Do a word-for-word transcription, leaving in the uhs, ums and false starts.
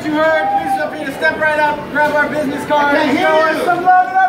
what you heard. Please feel free to step right up, grab our business card, and show us some love.